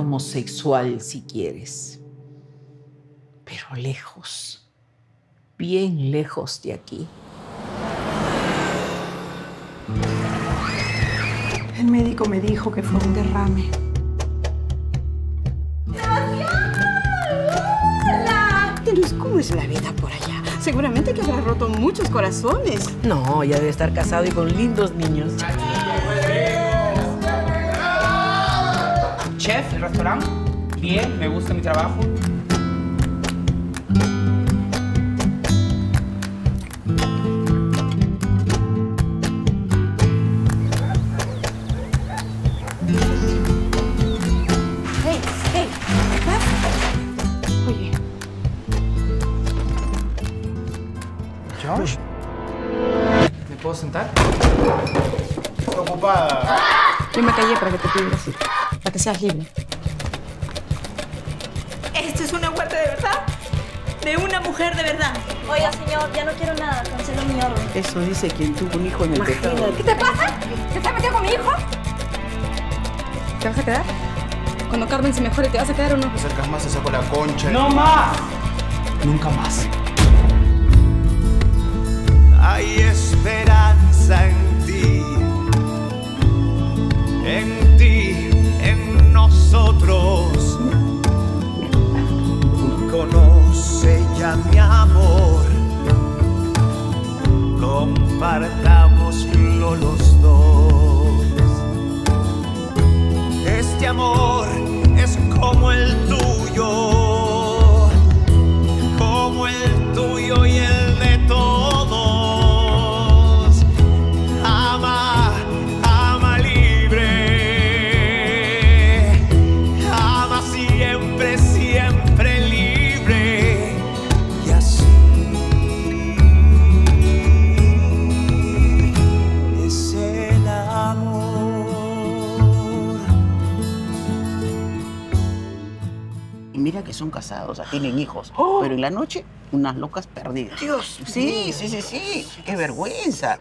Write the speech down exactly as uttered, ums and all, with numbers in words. homosexual si quieres, pero lejos, bien lejos de aquí. El médico me dijo que fue un derrame. ¿Cómo es la vida por allá? Seguramente que habrá roto muchos corazones. No, ya debe estar casado y con lindos niños. Chef, el restaurante. Bien, me gusta mi trabajo. Josh, ¿me puedo sentar? Estoy ocupada. Yo me callé para que te pidas, para que seas libre. Esto es una huerta de verdad, de una mujer de verdad. Oiga, señor, ya no quiero nada, cancelo mi orden. Eso dice quien tuvo un hijo en el pecado. ¿Qué te pasa? ¿Te estás metiendo con mi hijo? ¿Te vas a quedar? Cuando Carmen se mejore, ¿te vas a quedar o no? Te acercas más, se sacó la concha. ¡No más! Nunca más. Hay esperanza en ti, en ti, en nosotros. Conoce ya mi amor, compartámoslo los dos. Este amor es como el tuyo, como el tuyo y el de todos. Mira que son casados, o sea, tienen hijos, ¡oh! Pero en la noche, unas locas perdidas. Dios, sí, sí, sí, sí, qué vergüenza.